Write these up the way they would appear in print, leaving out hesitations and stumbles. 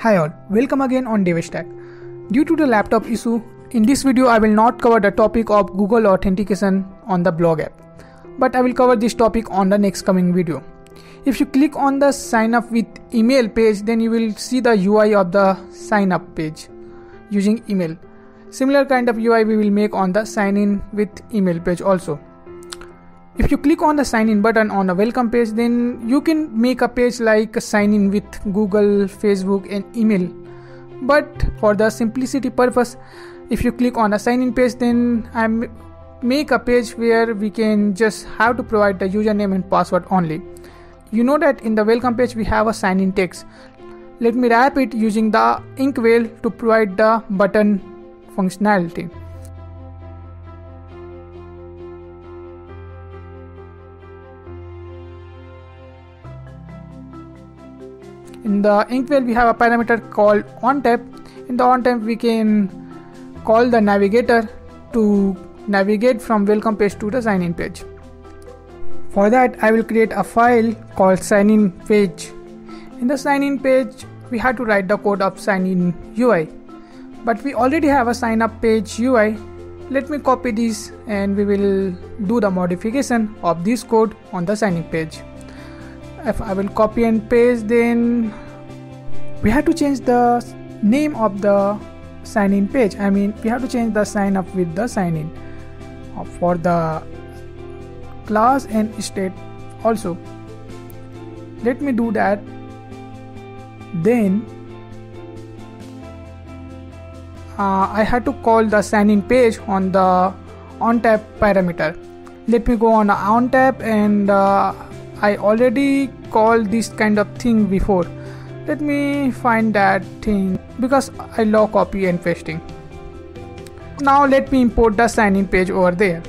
Hi all, welcome again on DevStack. Due to the laptop issue, in this video I will not cover the topic of Google Authentication on the blog app, but I will cover this topic on the next coming video. If you click on the sign up with email page, then you will see the UI of the sign up page using email. Similar kind of UI we will make on the sign in with email page also. If you click on the sign in button on the welcome page, then you can make a page like sign in with Google, Facebook and email. But for the simplicity purpose, if you click on the sign in page, then I make a page where we can just have to provide the username and password only. You know that in the welcome page we have a sign in text. Let me wrap it using the inkwell to provide the button functionality. In the inkwell we have a parameter called onTap. In the onTap we can call the navigator to navigate from welcome page to the sign in page. For that I will create a file called sign in page. In the sign in page we have to write the code of sign in UI. But we already have a sign up page UI. Let me copy this and we will do the modification of this code on the sign in page. If I will copy and paste, then we have to change the name of the sign in page. I mean, we have to change the sign up with the sign in for the class and state also. Let me do that. Then I had to call the sign in page on the onTap parameter. Let me go on onTap and I already called this kind of thing before. Let me find that thing because I love copy and pasting. Now let me import the sign in page over there.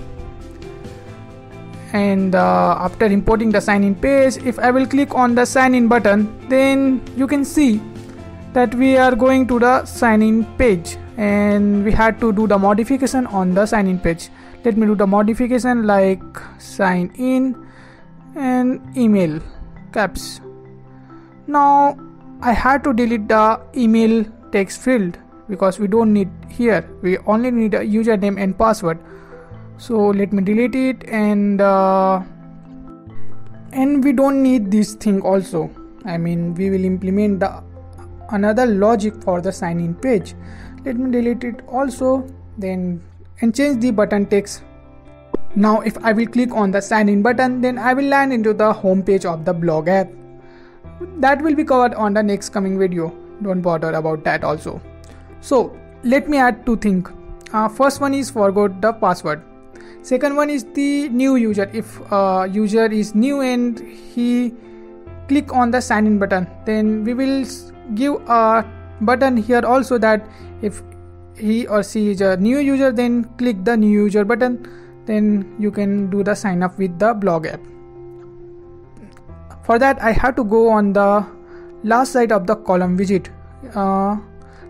And after importing the sign in page, if I will click on the sign in button, then you can see that we are going to the sign in page and we had to do the modification on the sign in page. Let me do the modification like sign in and email caps. Now I had to delete the email text field because we don't need here, we only need a username and password. So let me delete it and we don't need this thing also. I mean, we will implement the another logic for the sign in page. Let me delete it also, then and change the button text. Now if I will click on the sign in button, then I will land into the home page of the blog app. That will be covered on the next coming video. Don't bother about that also. So let me add two things. First one is forgot the password. Second one is the new user. If user is new and he click on the sign in button, then we will give a button here also that if he or she is a new user, then click the new user button. Then you can do the sign up with the blog app. For that I have to go on the last side of the column widget.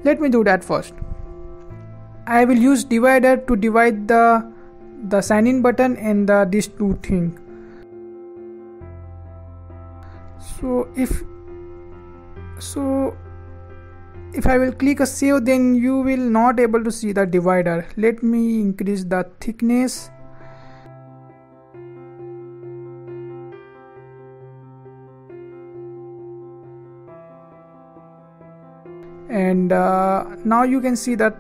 Let me do that first. I will use divider to divide the sign in button and these two thing. So if I will click a save, then you will not able to see the divider. Let me increase the thickness. And now you can see that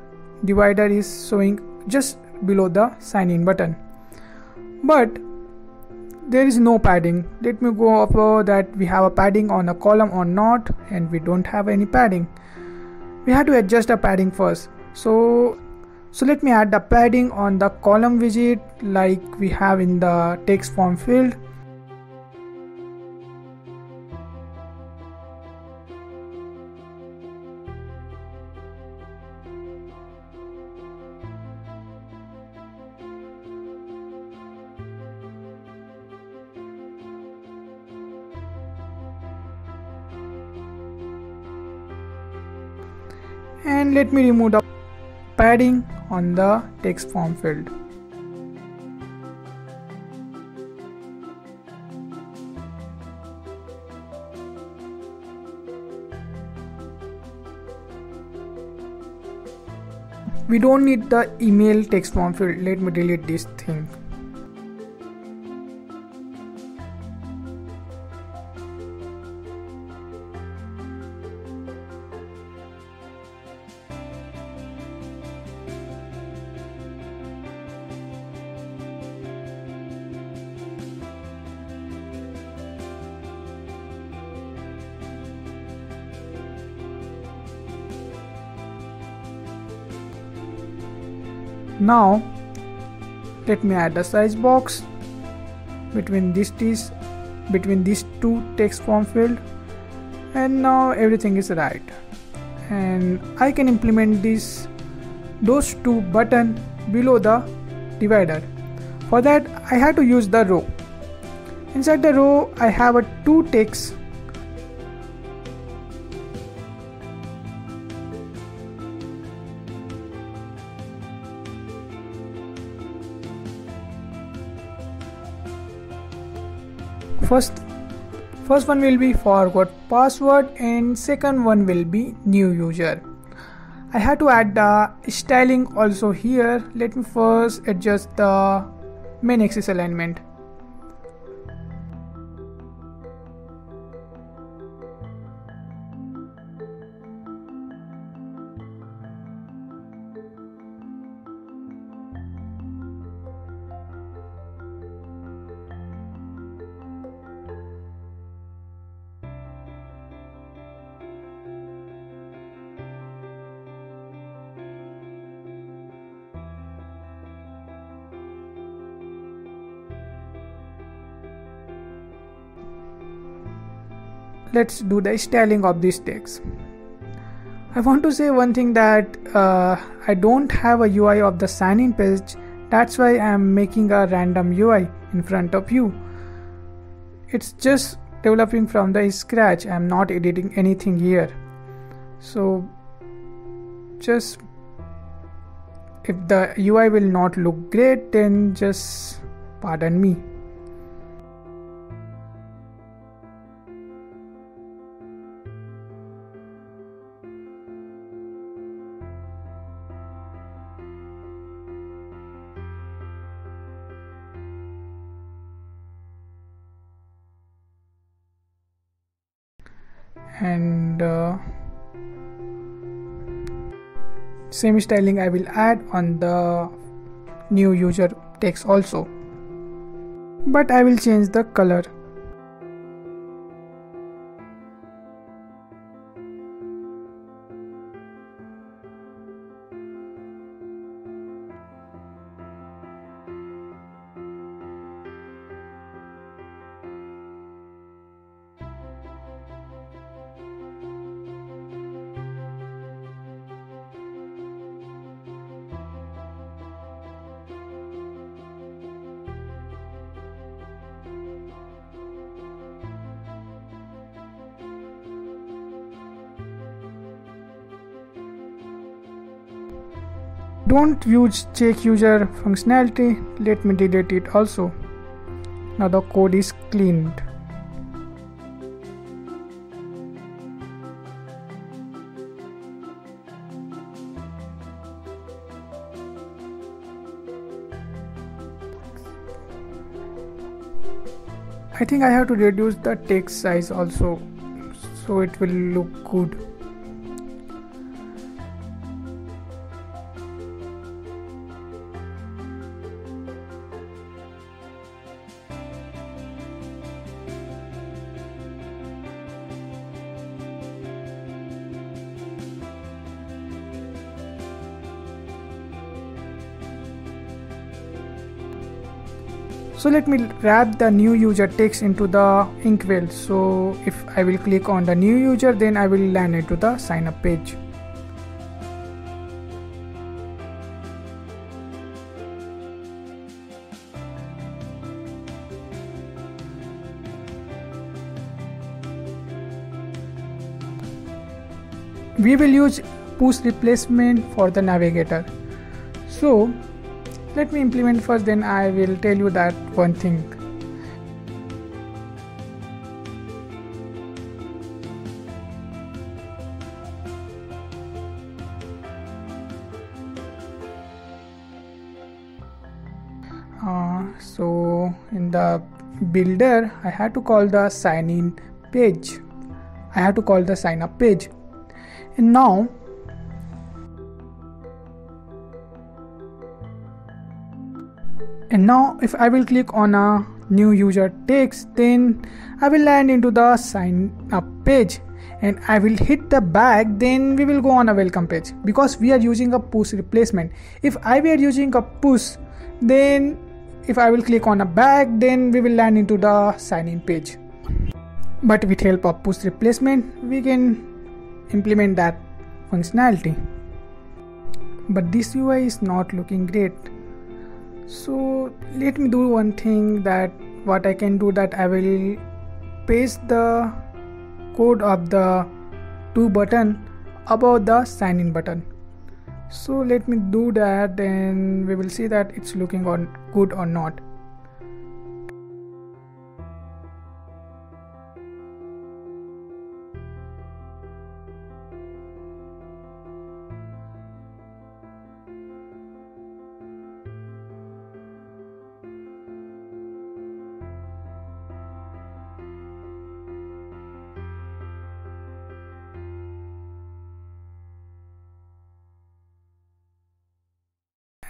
divider is showing just below the sign in button, but there is no padding. Let me go over that we have a padding on a column or not, and we don't have any padding. We have to adjust the padding first. So let me add the padding on the column widget like we have in the text form field. And let me remove the padding on the text form field. We don't need the email text form field. Let me delete this thing. Now let me add a size box between these two text form field, and now everything is right, and I can implement those two buttons below the divider. For that I had to use the row. Inside the row I have a two text first one will be forgot password and second one will be new user. I had to add the styling also here. Let me first adjust the main axis alignment. Let's do the styling of this text. I want to say one thing that I don't have a UI of the sign-in page. That's why I'm making a random UI in front of you. It's just developing from the scratch. I'm not editing anything here. So just if the UI will not look great, then just pardon me. And same styling I will add on the new user text also, but I will change the color. Don't use check user functionality. Let me delete it also. Now the code is cleaned. I think I have to reduce the text size also, so it will look good. So let me wrap the new user text into the inkwell. So if I will click on the new user, then I will land into the sign up page. We will use push replacement for the navigator. So let me implement first, then I will tell you that one thing. So in the builder, I have to call the sign in page. I have to call the sign up page. And now if I will click on a new user text, then I will land into the sign up page, and I will hit the back, then we will go on a welcome page, because we are using a push replacement. If I were using a push, then if I will click on a back, then we will land into the sign in page. But with help of push replacement, we can implement that functionality. But this UI is not looking great. So let me do one thing, that what I can do, that I will paste the code of the to button above the sign in button. So let me do that, and we will see that it's looking on good or not.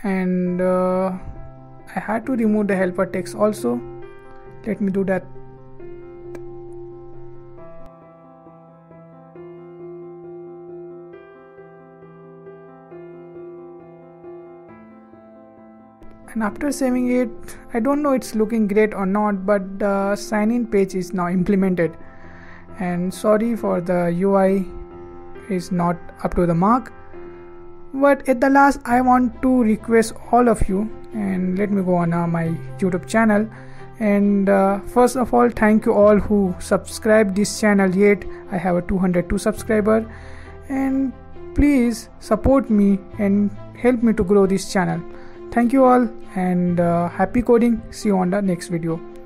And I had to remove the helper text also. Let me do that. And after saving it, I don't know it's looking great or not, but the sign in page is now implemented. And sorry for the UI is not up to the mark. But at the last, I want to request all of you, and let me go on my YouTube channel. And first of all, thank you all who subscribed this channel yet. I have a 202 subscriber, and please support me and help me to grow this channel. Thank you all, and happy coding. See you on the next video.